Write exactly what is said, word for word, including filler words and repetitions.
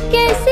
कैसे